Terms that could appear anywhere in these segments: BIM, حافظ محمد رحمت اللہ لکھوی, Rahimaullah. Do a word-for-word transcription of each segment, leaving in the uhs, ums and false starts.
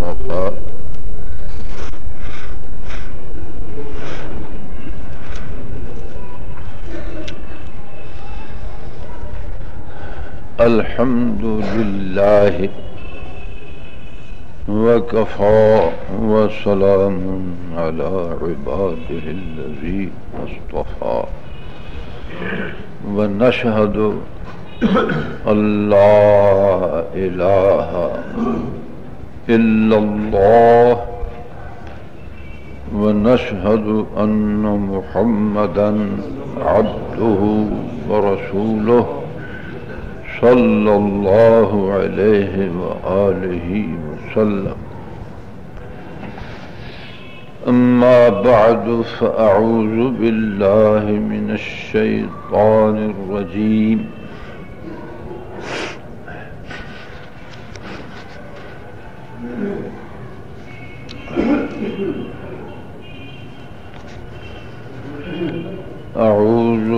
موطأ الحمد لله وكفى وسلام على عباده الذي اصطفى ونشهد أن لا إله إلا الله ونشهد أن محمدا عبده ورسوله صلى الله عليه وآله وسلم. أما بعد فأعوذ بالله من الشيطان الرجيم. أعوذ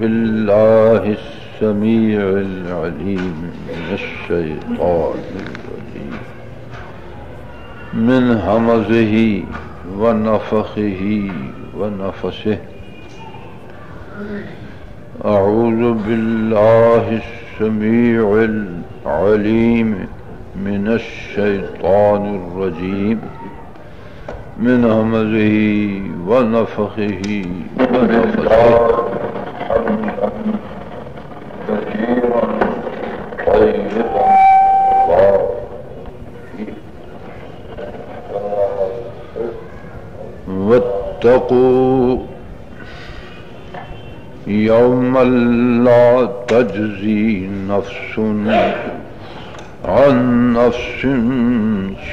بالله السميع العليم من الشيطان الرجيم من همزه ونفخه ونفسه. أعوذ بالله السميع العليم من الشيطان الرجيم من همزه ونفخه ونفسه. واتقوا يوما لا تجزي نفس عن نفس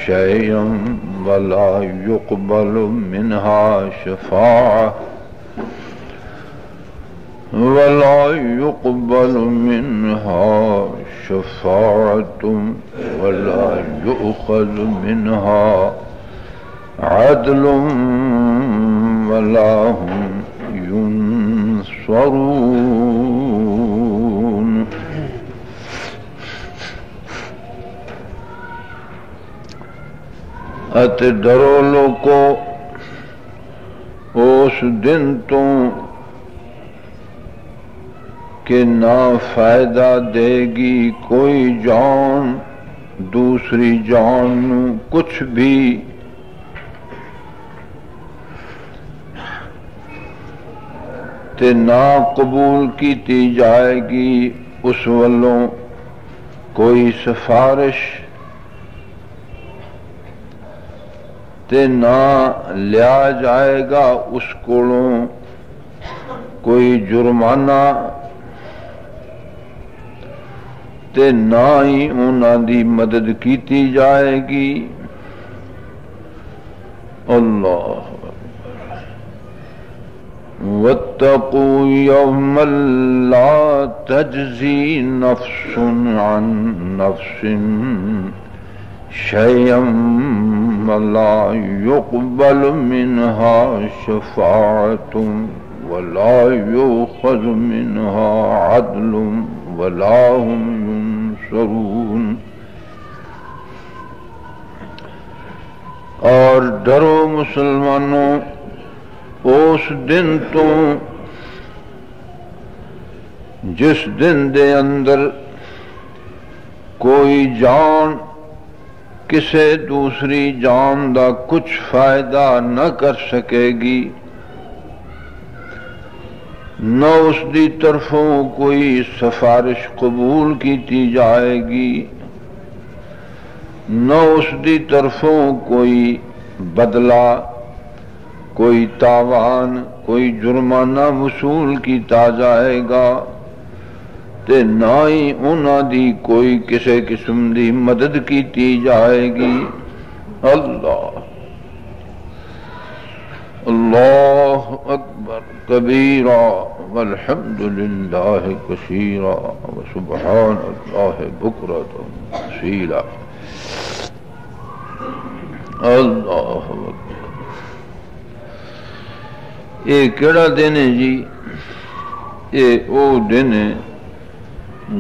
شيئا ولا يقبل منها شفاعة ولا يقبل منها شفاعة ولا يؤخذ منها عدل ولا هم ينصرون. اتے ڈرو لوکو اس دن تو کہ نہ فائدہ دے گی کوئی جان دوسری جان کچھ بھی، تے نہ قبول کیتی جائے گی اس والوں کوئی سفارش، تے نہ لیا جائے گا اس کولوں کوئی جرمانہ، تے نہ ہی انہاں دی مدد کیتی جائے گی. اللہ واتقوا يوما لا تجزي نفس عن نفس شيئا ولا يقبل منها شفاعة ولا يؤخذ منها عدل ولا هم ينصرون. اور ڈرو مسلمانوں اس دن تو جس دن دے اندر کوئی جان کسے دوسری جان دا کچھ فائدہ نہ کر سکے گی، نہ اس دی طرفوں کوئی سفارش قبول کیتی جائے گی، نہ اس دی طرفوں کوئی بدلہ کوئی تاوان کوئی جرمانہ وصول کیتا جائے گا، تے نہ ہی انہاں دی کوئی کسے قسم دی مدد کیتی جائے گی. اللہ اللہ اکبر کبیرہ والحمدللہ کثیرہ وسبحان اللہ بکرۃ واصیلہ. اللہ اکبر. یہ کیڑا دن ہے جی؟ یہ وہ دن ہے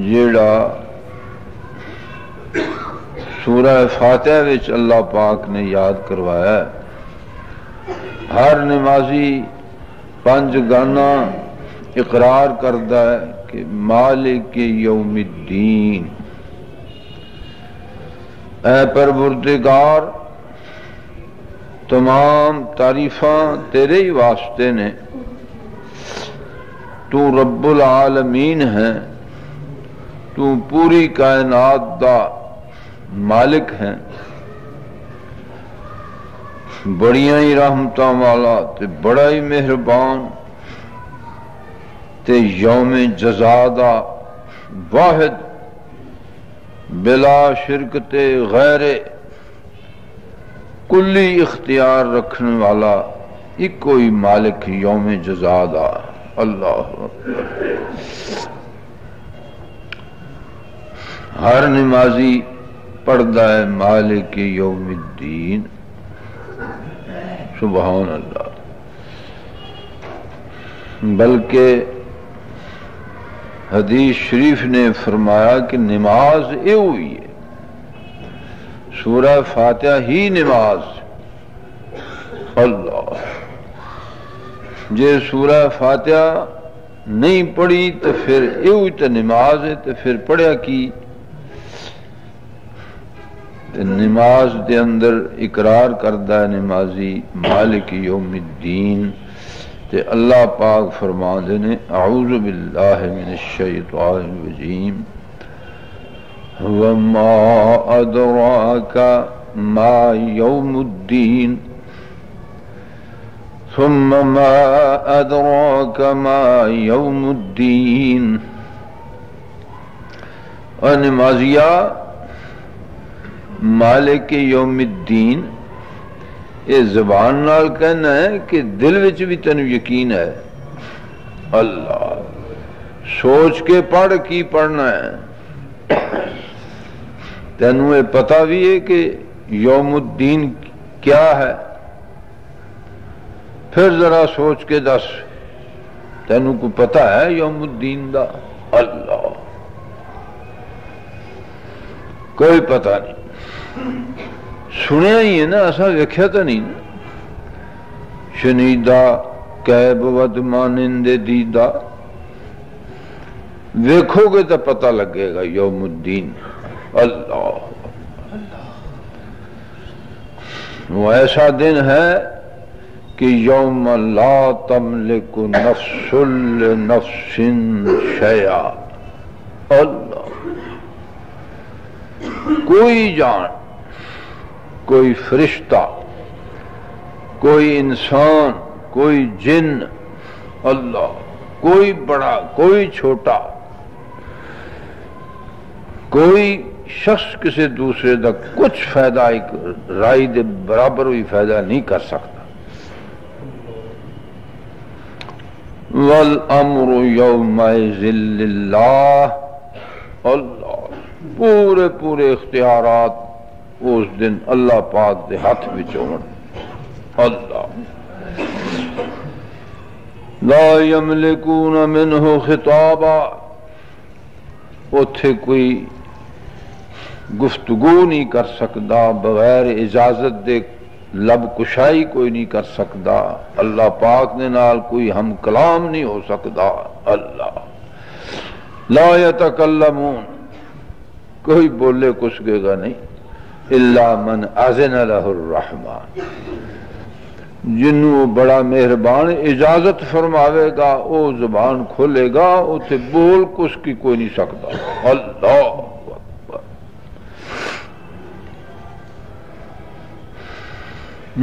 جیڑا سورہ فاتحہ وچ اللہ پاک نے یاد کروایا ہے۔ ہر نمازی پنج گانا اقرار کرتا ہے کہ مالک یوم الدین، اے پروردگار تمام تعریفاں تیرے ہی واسطے نے، تو رب العالمین ہے، تو پوری کائنات دا مالک ہے، بڑیاں ہی رحمتاں والا تے بڑا ہی مہربان تے یوم جزا دا واحد بلا شرک تے غیر کلی اختیار رکھنے والا ایک کوئی مالک یوم جزا دا۔ اللہ ہر نمازی پڑھتا ہے مالک یوم الدین۔ سبحان اللہ، بلکہ حدیث شریف نے فرمایا کہ نماز اے ہوئی ہے، سورہ فاتحہ ہی نماز۔ اللہ جے سورہ فاتحہ نہیں پڑھی تو پھر اے ہوئی تو نماز ہے، تو پھر پڑھیا کی؟ نماز دے اندر اقرار کرتا ہے نمازی مالک یوم الدین، تے اللہ پاک فرما دے نے اعوذ باللہ من الشیطان الرجیم وما ادراک ما یوم الدین ثم ما ادراک ما یوم الدین۔ اور نمازیہ مالک یوم الدین یہ زبان نال کہنا ہے کہ دل وچ بھی تینوں یقین ہے۔ اللہ سوچ کے پڑھ کی پڑھنا ہے، تینوں یہ پتا بھی ہے کہ یوم الدین کیا ہے، پھر ذرا سوچ کے دس تینوں کو پتا ہے یوم الدین دا؟ اللہ کوئی پتا نہیں، سنیا ہی ہے نا، ایسا ویکھیا تو نہیں۔ شنیدہ کہہ بود مانند دیدہ، ویکھو گے تو پتہ لگے گا یوم الدین۔ اللہ وہ ایسا دن ہے کہ یوم لا تملک نفس لنفس شیئا۔ اللہ کوئی جان، کوئی فرشتہ، کوئی انسان، کوئی جن، اللہ کوئی بڑا کوئی چھوٹا، کوئی شخص کسی دوسرے دا کچھ فائدہ ایک رائی دے برابر ہوئی فائدہ نہیں کر سکتا۔ وَالْأَمْرُ يَوْمَئِذٍ لِلَّهِ۔ اللہ پورے پورے اختیارات اس دن اللہ پاک دے ہاتھ وچ ہون۔ اللہ لا یملکون منہ خطابا، اتھے کوئی گفتگو نہیں کر سکدا، بغیر اجازت دے لب کشائی کوئی نہیں کر سکدا، اللہ پاک دے نال کوئی ہم کلام نہیں ہو سکدا۔ اللہ لا یتکلمون، کوئی بولے کچھ گے گا نہیں، اِلَّا مَنْ اَذِنَ لَهُ الرَّحْمَانِ، جنہوں بڑا مہربان اجازت فرماوے گا او زبان کھولے گا، او تے بول کس کی کوئی نہیں سکتا۔ اللہ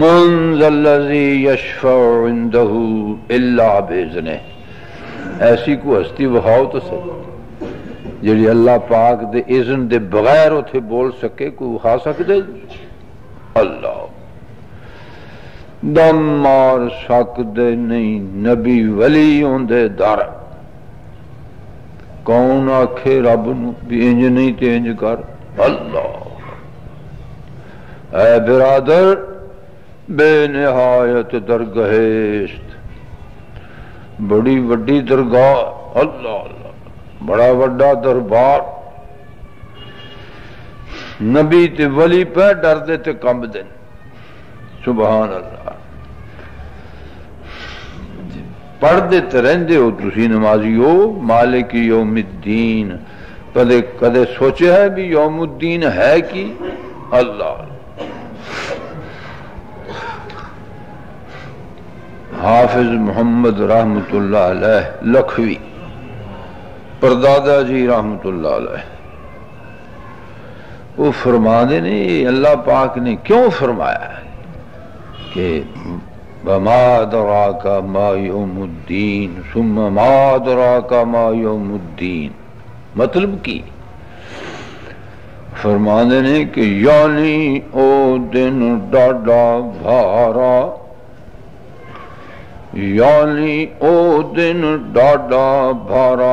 مَنْ ذَا الَّذِي يَشْفَعُ عِنْدَهُ اِلَّا بِإِذْنِهِ، ایسی کو ہستی بہاؤ تو سکتا جیڑی اللہ پاک دے اذن دے بغیر اتھے بول سکے، کوئی کھا سکتے؟ اللہ دم مار سکتے نہیں نبی ولی ہوندے در، کون آکھے رب نو بھی انج نہیں تے انج کر۔ اللہ اے برادر بے نہایت درگہشت، بڑی وڈی درگاہ، اللہ اللہ بڑا وڈا دربار، نبی تے ولی پہ ڈردے تے کم دن. سبحان اللہ. پڑھتے تے رہندے ہو تسی نمازی ہو. مالک یوم الدین، کدے کدے سوچے ہے بھی یوم الدین ہے کی؟ اللہ. حافظ محمد رحمت اللہ علیہ لکھوی، پردادا جی رحمت اللہ علیہ، وہ فرما دے نے اللہ پاک نے کیوں فرمایا کہ وما ادراک ما یوم الدین ثم ما ادراک ما یوم الدین. مطلب کی فرما دے نے کہ یعنی او دن ڈاڈا بھارا، یعنی او دن ڈاڈا بھارا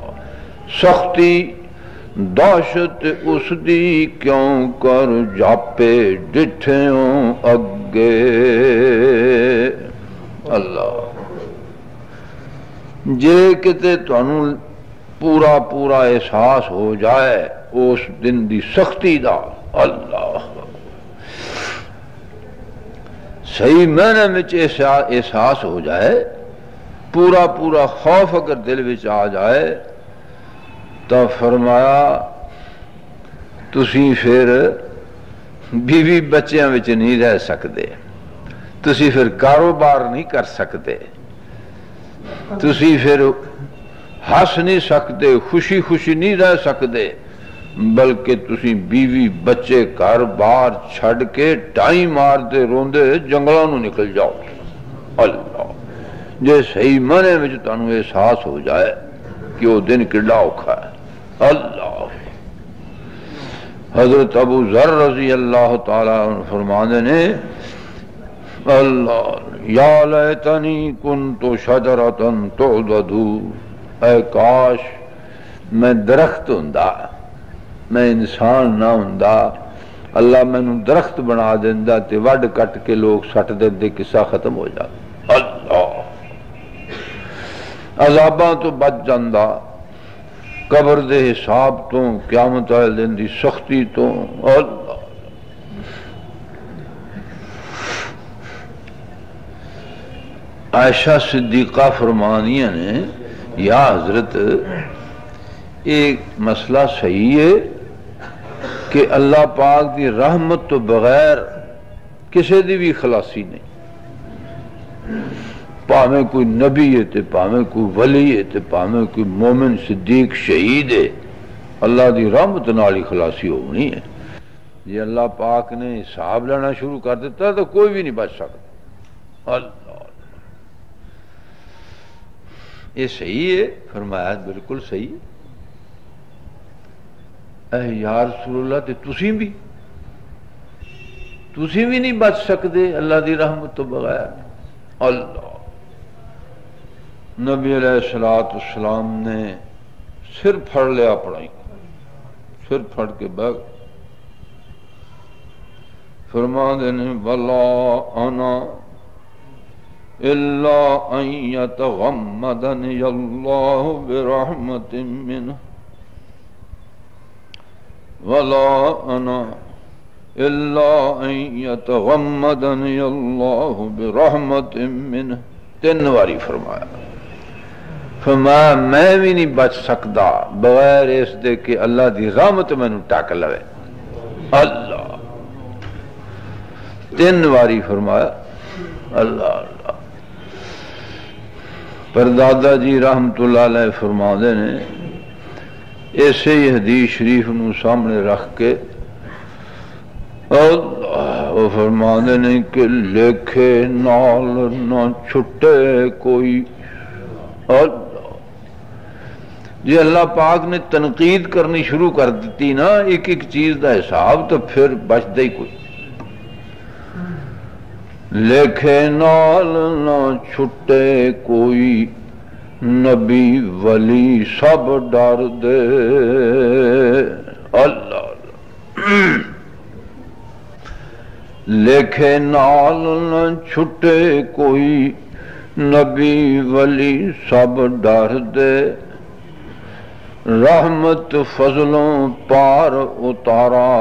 سختی داشت اس دی کیوں کر جاپے ڈٹھیاں اگے. اللہ. جے کتے تانوں پورا پورا احساس ہو جائے اس دن دی سختی دا. اللہ. صحیح معنی وچ احساس ہو جائے، پورا پورا خوف اگر دل وچ آ جائے تو فرمایا تسی پھر بیوی بچیاں وچ نہیں رہ سکتے، تسی پھر کاروبار نہیں کر سکتے، تسی پھر ہنس نہیں سکتے، خوشی خوشی نہیں رہ سکتے، بلکہ تسی بیوی بچے کاروبار چھڑ کے ٹائی مار دے روندے جنگلاں نو نکل جاؤ. اللہ. جے صحیح معنی وچ تانوں احساس ہو جائے کہ وہ دن کڈا اوکھا ہے. اللہ. حضرت ابو ذر رضی اللہ تعالیٰ عنہ فرماندے نے اللہ یا لیتنی کنت شجرۃ تعضد، اے کاش میں درخت ہوندا، میں انسان نہ ہوندا، اللہ میں نے درخت بنا دیندا تے وڈ کٹ کے لوگ سٹ دیندے، قصہ ختم ہو جاتا. اللہ. عذاباں تو بچ جاندا، قبر دے حساب تو، قیامت والے دن دی سختی تو. اللہ. عائشہ صدیقہ فرمانیاں نے یا حضرت ایک مسئلہ صحیح ہے کہ اللہ پاک دی رحمت تو بغیر کسے دی بھی خلاصی نہیں، پاویں کوئی نبی ہے تے پاویں کوئی ولی ہے تے پاویں کوئی مومن صدیق شہید ہے، اللہ دی رحمت نال ہی خلاصی ہونی ہے. جی اللہ پاک نے حساب لینا شروع کر دیتا تو کوئی بھی نہیں بچ سکتا. اللہ. یہ صحیح ہے؟ فرمایا بالکل صحیح ہے. اے یا رسول اللہ تے تسی بھی تسی بھی نہیں بچ سکتے اللہ دی رحمت تو بغیر. اللہ. نبی علیہ السلام نے سر پھڑ لیا، پڑھائی سر پھڑ کے بیگ فرما دینے بلا انا الا ان یتغمدنی اللہ برحمت منہ وَلَا أَنَا إِلَّا أَنْ يَتَغَمَّدَنِيَ اللَّهُ بِرَحْمَةٍ مِّنْهِ. تین واری فرمایا. فرمایا میں بھی نہیں بچ سکتا بغیر اس دے کہ اللہ دی رحمت میں ٹاک لوے. اللہ. تین واری فرمایا. اللہ. اللہ. پردادا جی رحمت اللہ علیہ فرما دے نے ایسے ہی حدیث شریف نو سامنے رکھ کے وہ فرماندے نے کہ لیکھے نال نہ چھٹے کوئی. جی اللہ پاک نے تنقید کرنی شروع کر دیتی نا ایک ایک چیز دا حساب تو پھر بچتا ہی کوئی لکھے نال نہ چھٹے کوئی نبی ولی سب ڈر دے اللہ اللہ لکھے نال نہ چھٹے کوئی نبی ولی سب ڈر دے رحمت فضلوں پار اتارا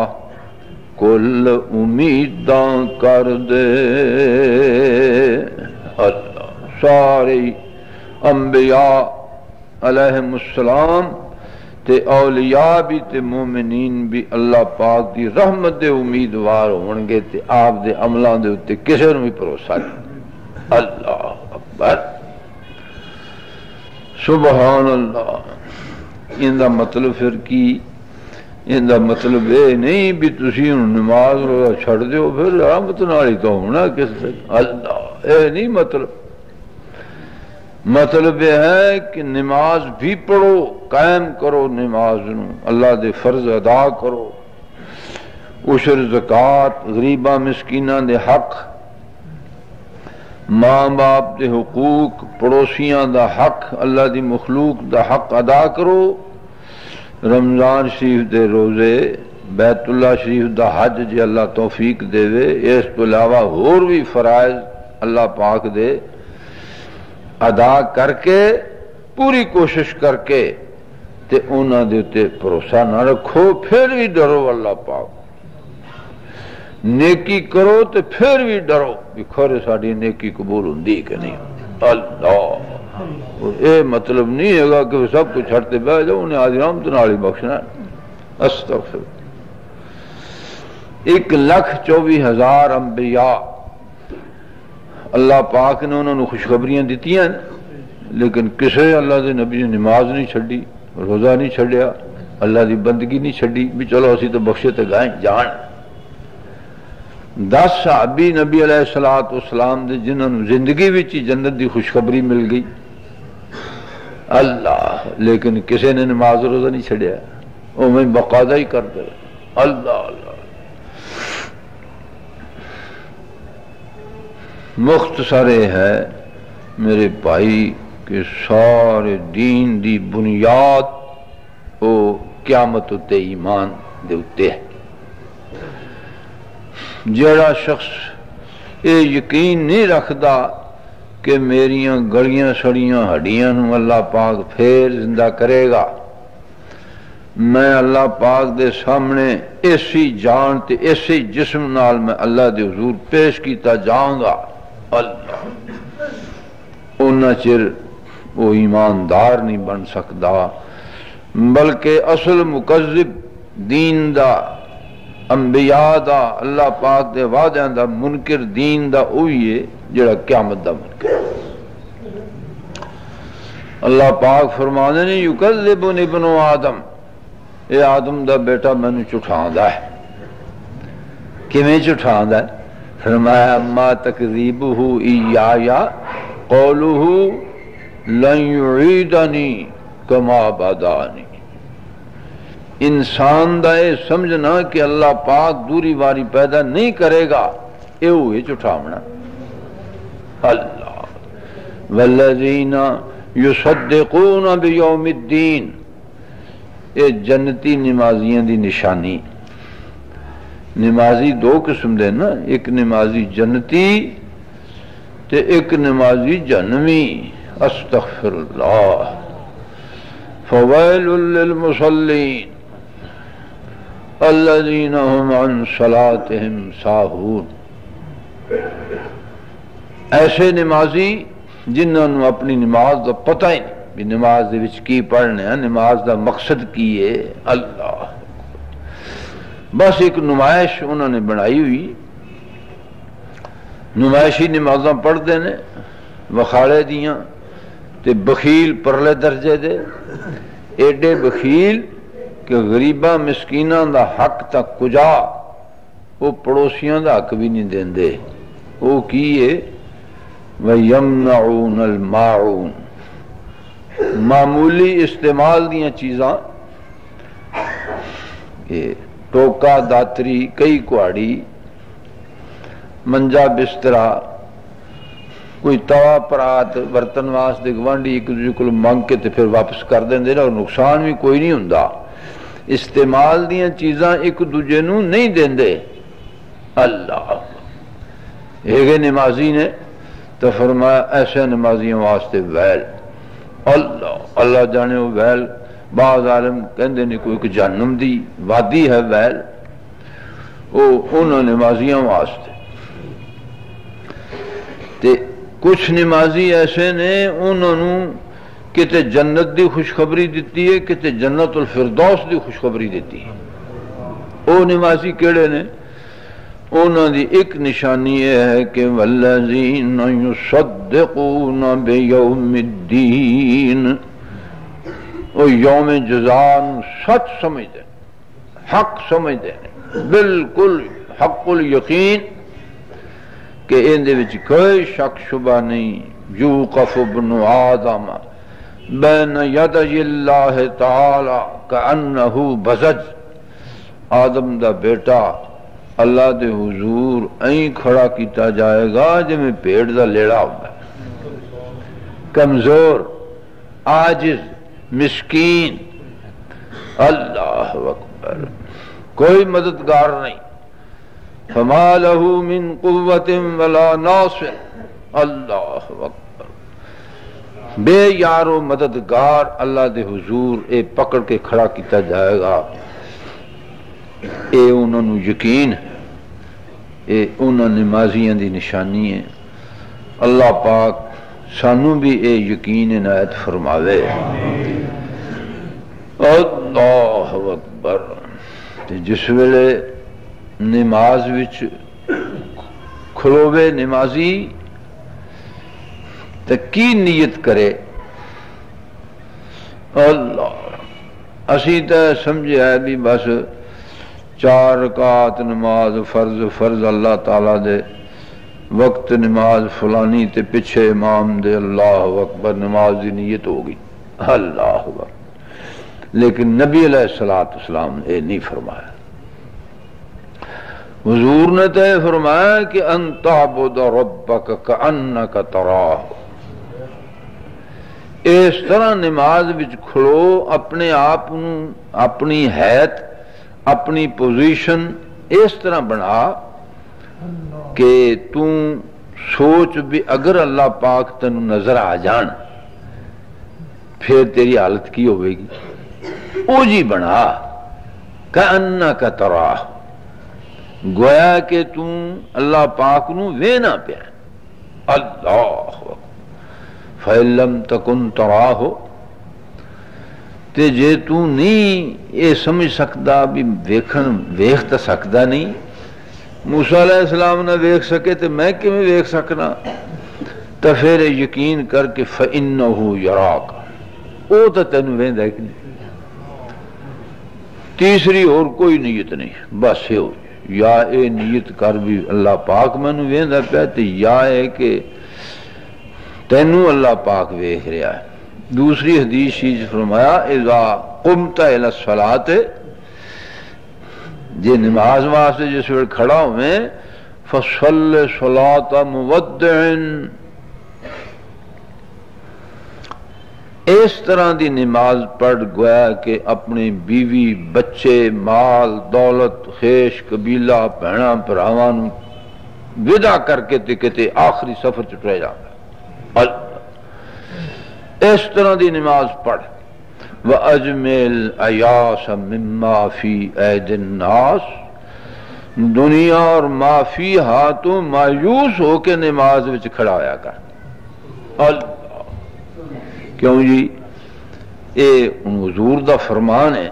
کل امیداں کر دے اللہ ساری انبیاء علیہم السلام تے اولیاء بھی تے مومنین بھی اللہ پاک دی رحمت دے امیدوار ہونگے تے آپ دے عملاں دے تے کسے نوں بھی بھروسہ نہیں اللہ اکبر سبحان اللہ ان دا مطلب پھر کی ان دا مطلب اے نہیں بھی تسی نماز روزہ چھڑ دیو پھر رحمت نال تو ہونا کس تے اللہ اے نہیں مطلب مطلب یہ ہے کہ نماز بھی پڑھو قائم کرو نماز نو اللہ دے فرض ادا کرو عشر زکات غریباں مسکیناں دے حق ماں باپ دے حقوق پڑوسیاں دا حق اللہ دی مخلوق دا حق ادا کرو رمضان شریف دے روزے بیت اللہ شریف دا حج جے اللہ توفیق دے وے اس تو علاوہ ہور بھی فرائض اللہ پاک دے ادا کر کے پوری کوشش کر کے تے انہاں دے تے بھروسہ نہ رکھو پھر بھی ڈرو اللہ پاک نیکی کرو تے پھر بھی ڈرو کھرے ساڈی نیکی قبول ہوندی کہ نہیں اللہ اے مطلب نہیں ہے کہ سب کو چھڑتے بیٹھ جاؤ انہیں آج رحمت نال ہی بخشنا استغفر ایک لاکھ چوبیس ہزار انبیاء اللہ پاک نے انہوں نے خوشخبریاں دیتی ہیں لیکن کسے اللہ دے نبی نے نماز نہیں چھڑی روزہ نہیں چھڑیا اللہ دی بندگی نہیں چھڑی بھی چلو اسی تو بخشے تے گائیں جان دس صحابی نبی علیہ السلام دے جنہوں نے زندگی وچ جنت دی خوشخبری مل گئی اللہ لیکن کسے نے نماز روزہ نہیں چھڑیا وہ میں بقاضہ ہی کر دے اللہ اللہ مختصر ہے میرے بھائی کہ سارے دین دی بنیاد وہ قیامت تے ایمان دے اتے ہے جڑا شخص اے یقین نہیں رکھدا کہ میریاں گلیاں سڑیاں ہڈیاں نوں اللہ پاک پھر زندہ کرے گا میں اللہ پاک دے سامنے ایسی جان تے ایسی جسم نال میں اللہ دے حضور پیش کیتا جاؤں گا اللہ انہاں چر وہ ایماندار نہیں بن سکدا بلکہ اصل مکذب دین دا انبیاء دا اللہ پاک دے وعدیاں دا منکر دین دا اوہی ہے جڑا قیامت دا منکر اللہ پاک فرمانے نے یکذبن ابن آدم اے آدم دا بیٹا میں نے جھٹھاندا ہے کیویں جھٹھاندا ہے فرمایا اما تکذیبہ ایایا قولہ لن یعیدنی کما بدانی انسان دا اے سمجھنا کہ اللہ پاک دوری واری پیدا نہیں کرے گا اے ہوئے جھٹھاونا اللہ والذین یصدقون بیوم الدین اے جنتی نمازیاں دی نشانی نمازی دو قسم دے نا ایک نمازی جنتی تے ایک نمازی جہنمی استغفر اللہ فویل للمصلین الذین هم عن صلاتہم ساہون ایسے نمازی جنہوں نے اپنی نماز دا پتہ ہی نہیں نماز دے وچ کی پڑھنے ہیں نماز دا مقصد کی ہے اللہ بس ایک نمائش انہوں نے بنائی ہوئی نمائشی نمازاں پڑھ دینے وخارے دیاں تے بخیل پرلے درجے دے ایڈے بخیل کہ غریباں مسکیناں دا حق تا کجا وہ پڑوسیاں دا حق بھی نہیں دین دے وہ کیے وَيَمْنَعُونَ الْمَاعُونَ معمولی استعمال دیاں چیزاں ٹوکا داتری کئی کواڑی منجا بسترا کوئی توا پرات برتن واسطے گوانڈی ایک دوسرے کو منگ کے پھر واپس کر دیں دے اور نقصان بھی کوئی نہیں ہوندا استعمال دیاں چیزاں ایک دوسرے نوں نہیں دیندے اللہ ایک نمازی نے تو فرمایا ایسے نمازیوں واسطے ویل اللہ اللہ جانے وہ ویل بعض عالم کہندے نے کوئی ایک جہنم دی وادی ہے ویل وہ انہوں نمازیوں واسطے تے کچھ نمازی ایسے نے انہوں نے کتے جنت دی خوشخبری دیتی ہے کتے جنت الفردوس دی خوشخبری دیتی ہے وہ نمازی کیڑے نے انہوں نے ایک نشانی یہ ہے کہ وَالَّذِينَ يُصَدِّقُونَ بِيَوْمِ الدِّينَ وہ یوم جزان سچ سمجھ دیں حق سمجھ دیں بالکل حق الیقین کہ اندے وچ کوئی شک شبہ نہیں یوقف ابن آدم بین یدی اللہ تعالی کأنہ بزج آدم دا بیٹا اللہ دے حضور این کھڑا کیتا جائے گا جب میں پیڑ دا لیڑا ہوگا کمزور عاجز مسکین اللہ اکبر کوئی مددگار نہیں فما لہو من قوت ولا ناصر اللہ اکبر بے یار و مددگار اللہ دے حضور اے پکڑ کے کھڑا کیتا جائے گا اے انہوں نے یقین ہے اے انہوں نے نمازیاں دی نشانی ہے اللہ پاک سانوں بھی اے یقین عنایت فرماوے اللہ اکبر جس ویلے نماز وچ کھلوے نمازی تے کی نیت کرے اللہ اسی تے سمجھے ہے بھی بس چار رکعت نماز فرض فرض اللہ تعالیٰ دے وقت نماز فلانی تے پچھے امام دے اللہ اکبر نماز دی نیت ہوگی اللہ اکبر لیکن نبی علیہ السلام نے یہ نہیں فرمایا حضور نے تے فرمایا کہ ان تعبد ربک کأنک تراہ اس طرح نماز وچ کھڑو اپنے آپ اپنی حیت اپنی پوزیشن اس طرح بنا کہ تو سوچ بھی اگر اللہ پاک تنو نظر آ جان پھر تیری حالت کی ہوئے گی او جی بنا کأنک تراہ گویا کہ تو اللہ پاک نو وینا پیا اللہ فَإِن لَمْ تَكُنْ تَرَاهُ تے جے تو نہیں یہ سمجھ سکتا بھی ویکھتا سکتا نہیں موسیٰ علیہ السلام نہ ویکھ سکے تے میں کیوں ویکھ سکنا تا پھر یقین کر کے فَإِنَّهُ يَرَاكَ او تا تینوں ویندہ ایک نہیں تیسری اور کوئی نیت نہیں بس ہو یا اے نیت کر بھی اللہ پاک میں نو ویندہ پہتے یا اے کہ تینوں اللہ پاک ویکھ رہا ہے دوسری حدیث شیج فرمایا اذا قمت الى الصلاة جے نماز واسطے جس وقت کھڑا ہوئے فصل صلاة مودع اس طرح دی نماز پڑھ گویا کہ اپنے بیوی بچے مال دولت خیش قبیلہ بہنا پراوانوں ودا کر کے تکتے آخری سفر چٹرے جانا اللہ اس طرح دی نماز پڑھ وَأَجْمِعِ الْعَيَاسَ مِمَّا فِي عَيْدِ النَّاسِ دنیا اور ما فی ہاتھوں مایوس ہو کے نماز وچ کھڑا آیا کر اللہ کیوں جی یہ حضور دا فرمان ہے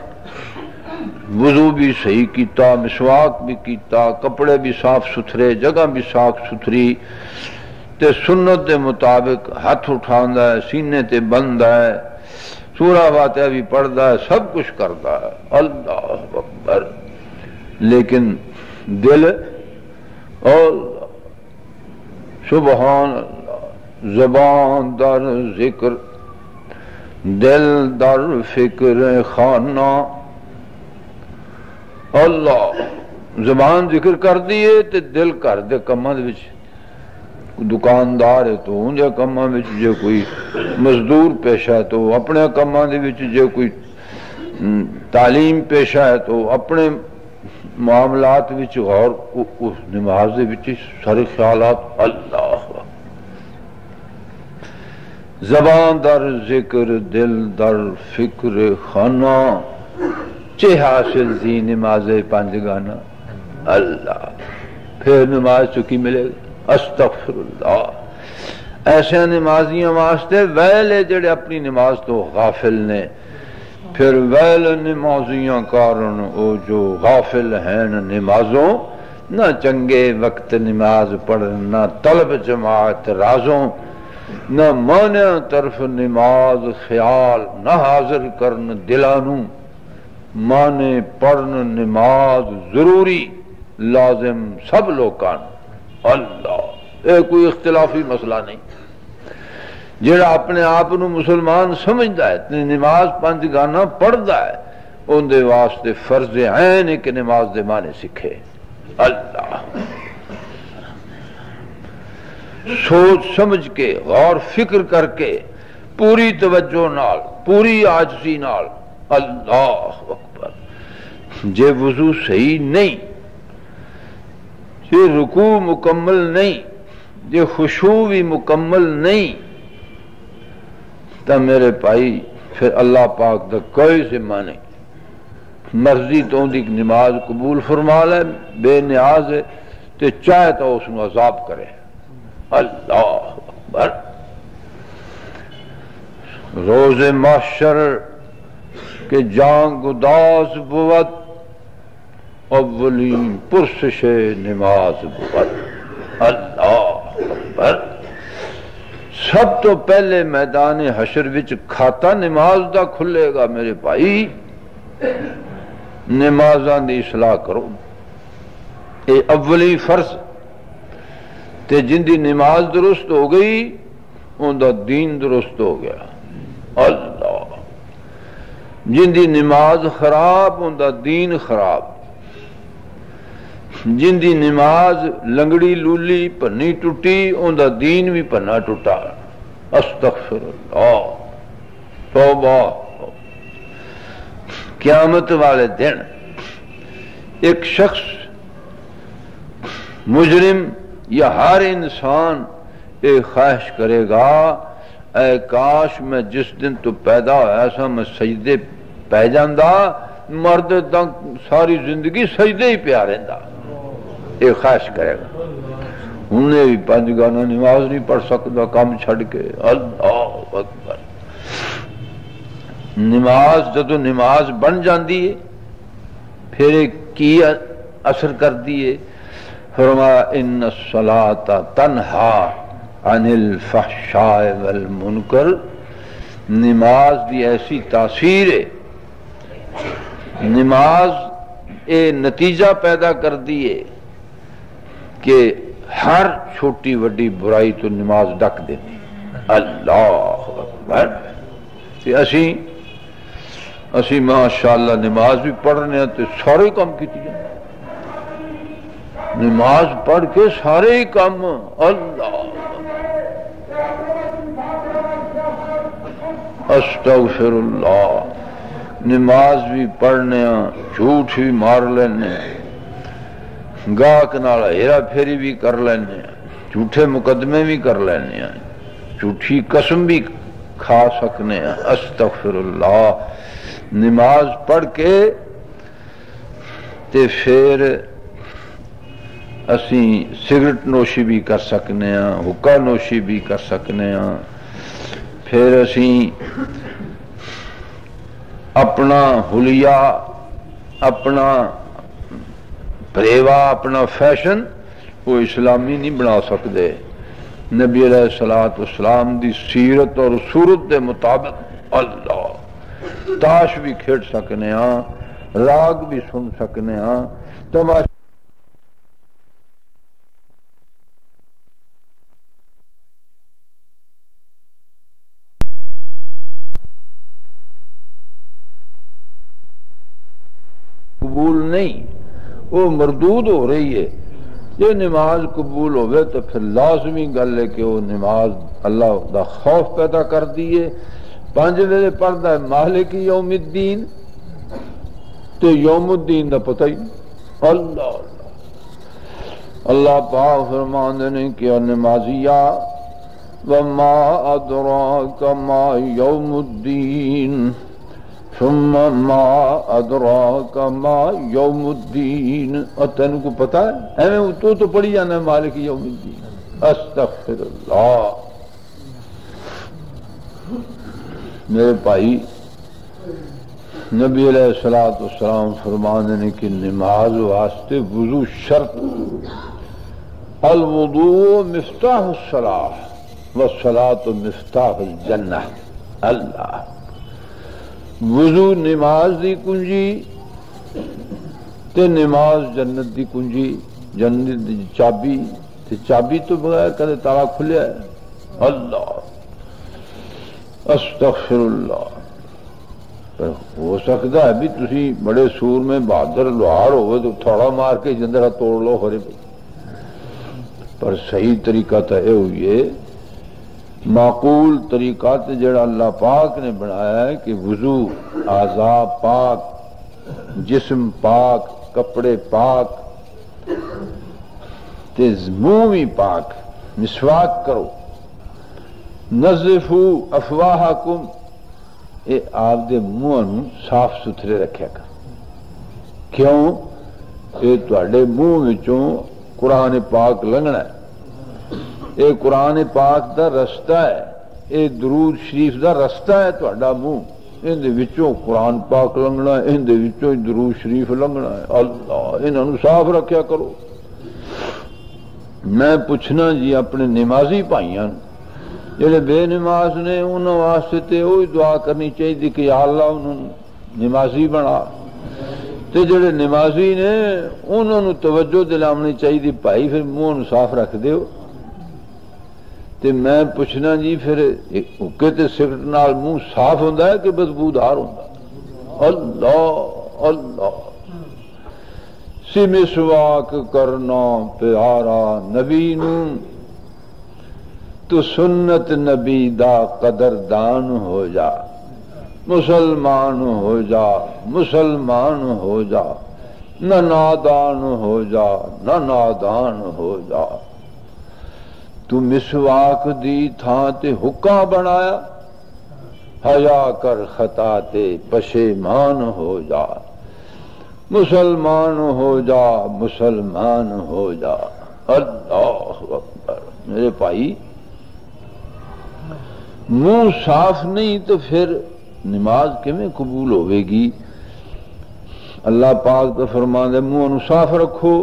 وضو بھی صحیح کیتا مسواک بھی کیتا کپڑے بھی صاف ستھرے جگہ بھی صاف ستھری تے سنت دے مطابق ہاتھ اٹھاندہ ہے سینے تے بندہ ہے سورہ فاتحہ بھی پڑھتا ہے سب کچھ کرتا ہے اللہ اکبر لیکن دل اور سبحان اللہ زبان در ذکر دل در فکر خانہ. اللہ زبان ذکر کر دیئے تے دل کر دے کماں دے وچ. دکاندار ہے تو ہوں جے کماں وچ، جے کوئی مزدور پیشہ ہے تو اپنے کماں دے وچ، جے کوئی تعلیم پیشہ ہے تو اپنے معاملات وچ غور. اس نماز دے وچ سارے خیالات اللہ. زبان در ذکر، دل در فکر خانہ. چے حاصل تھی نماز پانچ گانا اللہ. پھر نماز چکی ملے گا استغفر اللہ. ایسے نمازیاں واسطے ویل ہے جڑے اپنی نماز تو غافل نے. پھر ویل نمازیاں کارن او جو غافل ہیں نمازوں، نہ چنگے وقت نماز پڑھن، نہ طلب جماعت رازوں، نہ مانع طرف نماز خیال نہ حاضر کرن دلانوں. مانے پڑھن نماز ضروری لازم سب لوکان اللہ. اے کوئی اختلافی مسئلہ نہیں. جڑا اپنے آپ نو مسلمان سمجھدا ہے نماز پانچ گانا پڑھدا ہے، ان دے واسطے فرض عین کہ نماز دے معنی سکھے اللہ. سوچ سمجھ کے غور فکر کر کے پوری توجہ نال، پوری عاجزی نال اللہ اکبر. جے وضو صحیح نہیں، جے رکوع مکمل نہیں، جے خشوع بھی مکمل نہیں، تا میرے بھائی پھر اللہ پاک دا کوئی ذمہ نہیں. مرضی تو ان دی نماز قبول فرما لے، بے نیاز ہے تے چاہے تو اس نو عذاب کرے اللہ اکبر. روز محشر کہ جان گداز بود، اولین پرسش نماز بود اللہ اکبر. سب تو پہلے میدان حشر وچ کھاتا نماز دا کھلے گا. میرے بھائی نمازاں دی اصلاح کرو، اے اولی فرض تے. جن دی نماز درست ہو گئی ان دا دین درست ہو گیا اللہ. جن دی نماز خراب ان دا دین خراب. جن دی نماز لنگڑی لولی پنی ٹوٹی ان دا دین بھی پنا ٹوٹا استغفر اللہ. توبہ. قیامت والے دن ایک شخص مجرم یا ہر انسان ایک خواہش کرے گا، اے کاش میں جس دن تو پیدا ہوا سا میں سجدے پہ جاندہ، مرد تک ساری زندگی سجدے ہی پیا رہندا. یہ خواہش کرے گا. انہیں بھی پانچ گانا نماز نہیں پڑھ سکتا کام چھڑ کے اللہ اکبر. نماز جدو نماز بن جاندی ہے پھر کی اثر کر دیئے. فرمایا ان الصلاة تنہا عن الفحشاء والمنکر. نماز بھی ایسی تاثیر ہے، نماز اے نتیجہ پیدا کر دیئے کہ ہر چھوٹی وڈی برائی تو نماز ڈک دیتی اللہ اکبر. کہ اسی اسی ماشاءاللہ نماز بھی پڑھنے ہیں تو سارے کام کیتی جائیں. نماز پڑھ کے سارے کام اللہ. استغفر اللہ. نماز بھی پڑھنے ہیں، جھوٹ بھی مار لینے ہیں، گاہک نال ہیرا پھیری بھی کر لینے ہیں، جھوٹے مقدمے بھی کر لینے ہیں، جھوٹی قسم بھی کھا سکنے ہیں استغفر اللہ. نماز پڑھ کے تے پھر اسی سگریٹ نوشی بھی کر سکنے ہیں، حقہ نوشی بھی کر سکنے ہیں. پھر اسی اپنا حلیہ، اپنا پریوا، اپنا فیشن وہ اسلامی نہیں بنا سکتے. نبی علیہ السلام دی سیرت اور صورت دے مطابق اللہ. تاش بھی کھیڑ سکنے ہاں، راگ بھی سن سکنے ہاں، تماشا وہ مردود ہو رہی ہے. یہ نماز قبول ہوئے تو پھر لازمی گل ہے کہ وہ نماز اللہ دا خوف پیدا کر دیئے. پانچ ویلے پڑھدا ہے مالک یوم الدین تو یوم الدین دا پتہ ہی اللہ اللہ اللہ پاک فرماندے نے کہ نمازیہ وَمَا أَدْرَاكَ مَا يَوْمُ الدِّينِ ثُمَّ مَا أَدْرَاكَ مَا يَوْمُ الدِّينِ. اور تین کو پتا ہے ایمیں تو تو پڑھی جانا ہے مالک یوم الدین. استغفر اللہ. میرے بھائی نبی علیہ السلام فرمانے نے کہ نماز واسطے وضو شرط. الوضوء مفتاح الصلاح والصلاة مفتاح الجنہ. اللہ وضو نماز دی کنجی تے نماز جنت دی کنجی. جنت دی چابی تے چابی تو بغیر کدے تالا کھلیا ہے. اللہ استغفر اللہ. ہو سکتا ہے بھی تسی بڑے سور میں بہادر لوہار ہوئے تو تھوڑا مار کے جندرہ توڑ لو ہرے بھی. پر صحیح طریقہ تہے ہوئے معقول طریقہ تے جڑا اللہ پاک نے بنایا ہے کہ وضو اعضاء پاک جسم پاک کپڑے پاک تے منہ بھی پاک. مسواک کرو نظفو افواہکم. اے آپ دے منہ صاف ستھرے رکھیا کر. کیوں؟ اے تواڈے منہ وچوں قرآن پاک لنگنا ہے. اے قرآن پاک دا رستہ ہے. اے درود شریف دا رستہ ہے. تہاڈا منہ اندے وچوں قرآن پاک لنگنا ہے اندے وچوں درود شریف لنگنا ہے. اللہ انہاں نوں صاف رکھیا کرو. میں پوچھنا جی اپنے نمازی بھائیاں جڑے بے نماز نے انہاں واسطے اوہی دعا کرنی چاہیے کہ یا اللہ انہاں نوں نمازی بنا. تے جڑے نمازی نے انہاں نوں توجہ دلانی چاہیے بھائی پھر منہ نوں صاف رکھ دیو. تے میں پوچھنا جی پھر اوکے تے سگریٹ نال منہ صاف ہوندہ ہے کہ بدبودار ہوندہ ہے. اللہ اللہ. سی مسواک کرنا پیارا نبی نوں تو سنت نبی دا قدردان ہو جا. مسلمان ہو جا مسلمان ہو جا نہ نادان ہو جا نہ نادان ہو جا. تو مسواک دی تھا تے حکا بنایا حیا کر خطا تے پشیمان ہو جا. مسلمان ہو جا مسلمان ہو جا. اللہ اکبر. میرے بھائی منہ صاف نہیں تو پھر نماز کیویں قبول ہوئے گی؟ اللہ پاک تو فرماندے منہ نوں صاف رکھو.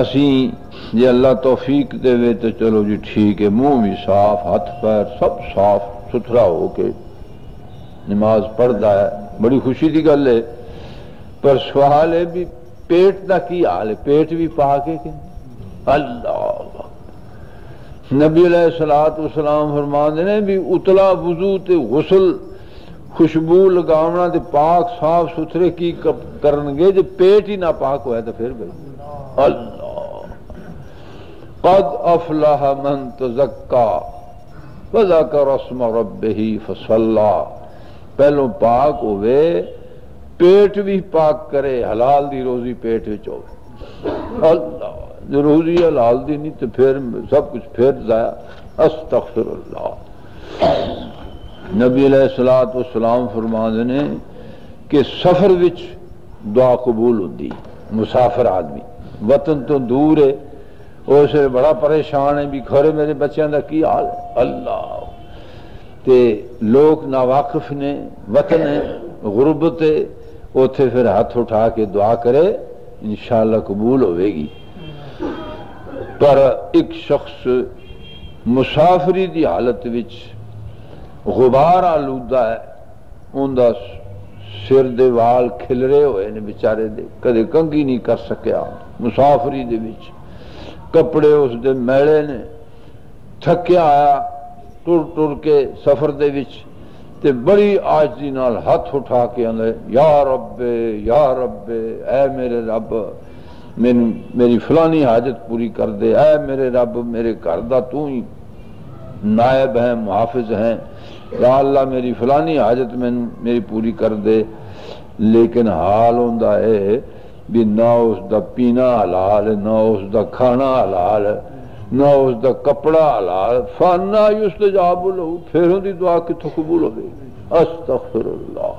اسیں جی اللہ توفیق دے وے تو چلو جی ٹھیک ہے منہ بھی صاف ہاتھ پیر سب صاف ستھرا ہو کے نماز پڑھدا ہے. بڑی خوشی دی گل ہے. پر سوال ہے بھی پیٹ دا کی حال ہے؟ پیٹ بھی پاک ہے کہ اللہ. نبی علیہ السلام فرماندے نے بھی اتلا وضو تے غسل خوشبو لگاونا تے پاک صاف ستھرے کی کرنگے جے پیٹ ہی نہ پاک ہوئے تو پھر بھئی. اللہ قَدْ أَفْلَحَ مَنْ تَزَكَّى وَذَكَرَ اسْمَ رَبِّهِ فَصَلَّى. پہلو پاک ہوئے پیٹ بھی پاک کرے. حلال دی روزی پیٹ وچ ہوئے. اللہ روزی حلال دی نہیں تو پھر سب کچھ پھر ضائع. استغفر اللہ. نبی علیہ السلام فرماندے نے کہ سفر وچ دعا قبول ہوندی. مسافر آدمی وطن تو دور ہے اور اسے بڑا پریشان ہے بھی گھر میرے بچیاں دا کی حال ہے. اللہ تے لوگ ناواقف نے وطن ہے غربت ہے اوتھے پھر ہاتھ اٹھا کے دعا کرے انشاءاللہ قبول ہوئے گی. پر ایک شخص مسافری دی حالت وچ غبار آلودہ ہے. ان دا سر دے وال کھلرے ہوئے نے بیچارے دے. کدے کنگھی نہیں کر سکیا. مسافری دے وچ کپڑے اس دے میلے نے تھکیا آیا ٹر ٹر کے سفر دے وچ. تے بڑی آجزی نال ہاتھ اٹھا کے اندھے یا رب یا رب اے میرے رب میری فلانی حاجت پوری کر دے، اے میرے رب میرے کردہ تو ہی نائب ہیں محافظ ہیں، یا اللہ میری فلانی حاجت میری پوری کر دے۔ لیکن حال ہوندہ ہے بھی نہ اس دا پینا حلال، نہ اس دا کھانا حلال، نہ اس دا کپڑا حلال، فانا یستجاب لہو، پھر ہوں دی دعا کی تو قبول ہو گئی۔ استغفر اللہ،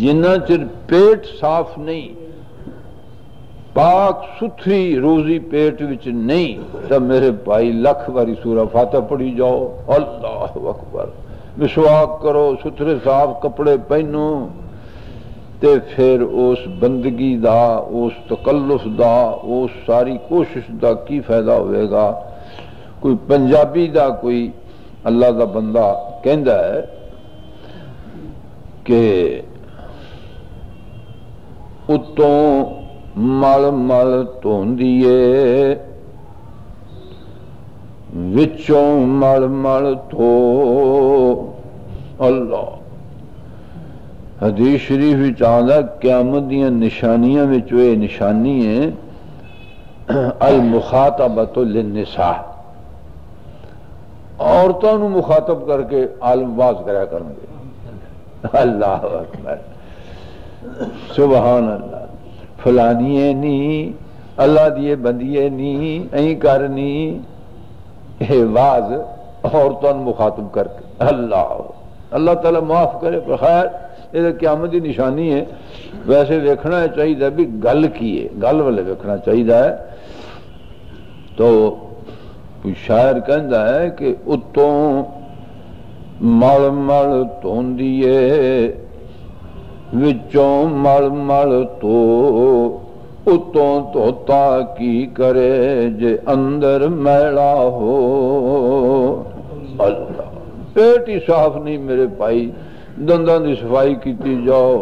جنہ چر پیٹ صاف نہیں، پاک ستھری روزی پیٹ وچ نہیں، تب میرے بھائی لکھ واری سورہ فاتحہ پڑھی جاؤ، اللہ اکبر، مسواک کرو، ستھرے صاف کپڑے پہنو، تے پھر اس بندگی دا، اس تکلف دا، اس ساری کوشش دا کی فائدہ ہوئے گا۔ کوئی پنجابی دا کوئی اللہ دا بندہ کہندہ ہے کہ اتوں مل مل توندیے وچوں مل مل تو، اللہ حدیث شریف چاہتا قیامت دیاں نشانیاں وچوں اے نشانی ہے المخاطبۃ للنساء، عورتوں نوں مخاطب کر کے عالم واز کریا کرن گے۔ اللہ اکبر، سبحان اللہ، فلانیے نہیں، اللہ دیئے بندیے نہیں، این کرنی اے واز عورتوں مخاطب کر کے۔ اللہ اللہ تعالیٰ معاف کرے، پر خیر یہ قیامتی نشانی ہے۔ ویسے دیکھنا چاہیے بھی گل کی ہے، گل والے دیکھنا چاہیے ہے۔ تو شاعر کہندہ ہے کہ اتوں مل مل توندیے وچوں مل مل تو، اتوں توتا کی کرے جے اندر میلا ہو۔ اللہ، پیٹ ہی صاف نہیں میرے بھائی، دنداں دی صفائی کیتی جاؤ،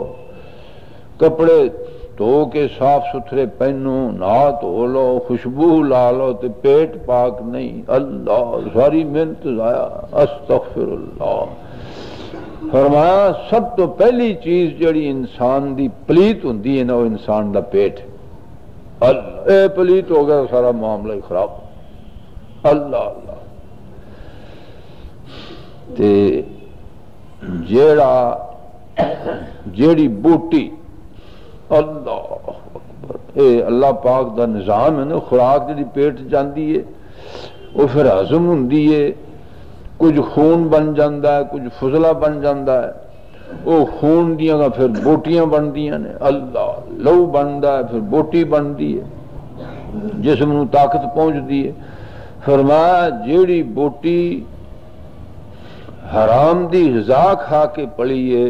کپڑے دھو کے صاف ستھرے پہنو، نہا دھو لو، خوشبو لا لو، تے پیٹ پاک نہیں، اللہ ساری محنت ضائع۔ استغفر اللہ۔ فرمایا سب تو پہلی چیز جڑی انسان دی پلیت ہوندی ہے نا، وہ انسان دا پیٹ۔ اے پلیت ہو گیا سارا معاملہ ہی خراب۔ اللہ اللہ، تے جیڑا جیڑی بوٹی، اللہ اکبر، اے اللہ پاک دا نظام ہے نا، خوراک جڑی پیٹ جاندی ہے وہ پھر ہضم ہوندی ہے، کچھ خون بن جاندہ ہے، کچھ فضلہ بن جاندہ ہے، وہ خون دیاں گا پھر بوٹیاں بن دیاں نے، اللہ، لو بندہ ہے پھر بوٹی بن دی ہے، جسم نو طاقت پہنچ دی ہے۔ فرمایا جیڑی بوٹی حرام دی غذا کھا کے پڑی ہے،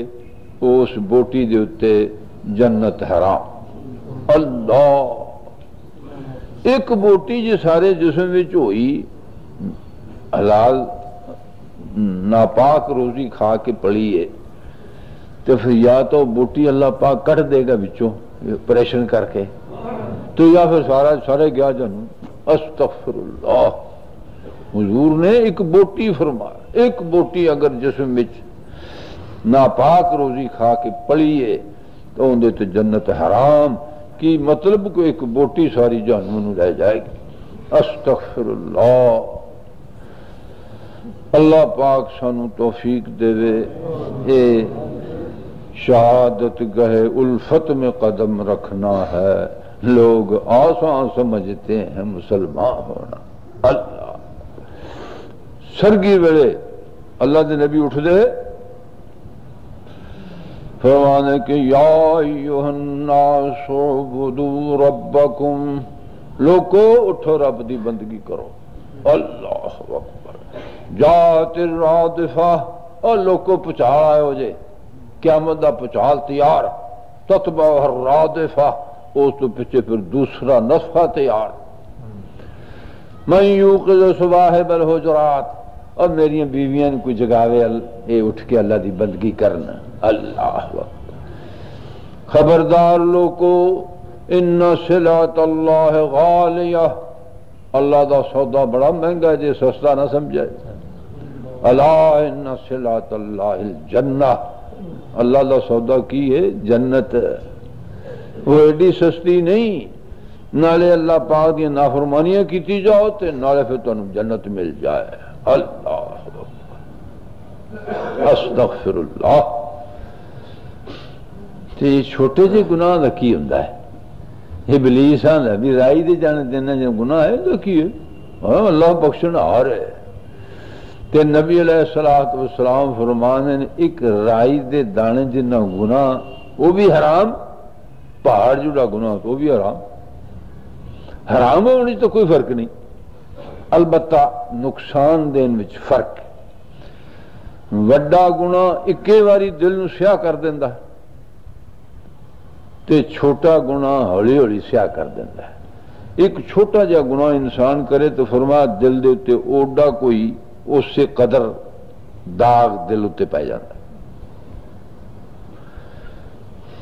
اس بوٹی دے اتے جنت حرام۔ اللہ، ایک بوٹی جے سارے جسم وچ ہوئی حلال ناپاک روزی کھا کے پڑی ہے، تو پھر یا تو بوٹی اللہ پاک کٹ دے گا بچوں پریشن کر کے، تو یا پھر سارا سارے گیا جنوں۔ استغفر اللہ، حضور نے ایک بوٹی فرمایا، ایک بوٹی اگر جسم وچ ناپاک روزی کھا کے پڑی ہے تو اندے تو جنت حرام۔ کی مطلب کو ایک بوٹی ساری جہنم نوں لے جائے گی۔ استغفر اللہ۔ اللہ پاک سانو توفیق دے وے، اے شہادت گہے الفت میں قدم رکھنا ہے۔ لوگ آسان سمجھتے ہیں مسلمان ہونا۔ اللہ، سرگی ویلے اللہ دے نبی اٹھ دے فرمانے کہ یا ایہا الناس اعبدوا ربکم، لوگو اٹھو رب دی بندگی کرو۔ اللہ اکبر، جات الرادفہ، اور لوگ کو پچھاڑ آئے ہو جائے، قیامت دا پچھاڑ تیار، تتبع الرادفہ، اس تو پچھے پھر دوسرا نفحہ تیار۔ من یوقظ صواحب الحجرات، اور میری بیویاں کوئی جگاوے اے اٹھ کے اللہ دی بندگی کرنا۔ اللہ وقت، خبردار لوگ کو ان صلۃ اللہ غالیہ، اللہ دا سودا بڑا مہنگا ہے، جے سستا نہ سمجھائے۔ الا ان صلۃ اللہ الجنہ، اللہ کا سودا کی ہے جنت، وہ ایڈی سستی نہیں، نالے اللہ پاک دی نافرمانیاں کیتی جاؤ تے نالے پھر تانوں جنت مل جائے۔ اللہ استغفر اللہ، تے چھوٹے جے گناہ دا کی ہوندا ہے؟ یہ ابلیس آندا بھی رائی دے جانے دینا جو گناہ ہے تو کی ہے، اللہ بخشن ہار ہے۔ تے نبی علیہ السلام فرمانے نے ایک رائی دے دانے جنہ گناہ وہ بھی حرام، پہاڑ جڑا گناہ تو وہ بھی حرام، حرام ہونی تو کوئی فرق نہیں، البتہ نقصان دین وچ فرق ہے۔ وڈا گناہ اکے واری دل نو سیاہ کر دیندہ ہے تے چھوٹا گناہ ہولی ہولی سیاہ کر دیندہ ہے۔ ایک چھوٹا جا گناہ انسان کرے تو فرمایا دل دے تے اوڈا کوئی اس سے قدر داغ دل تے پہ جاندہ ہے۔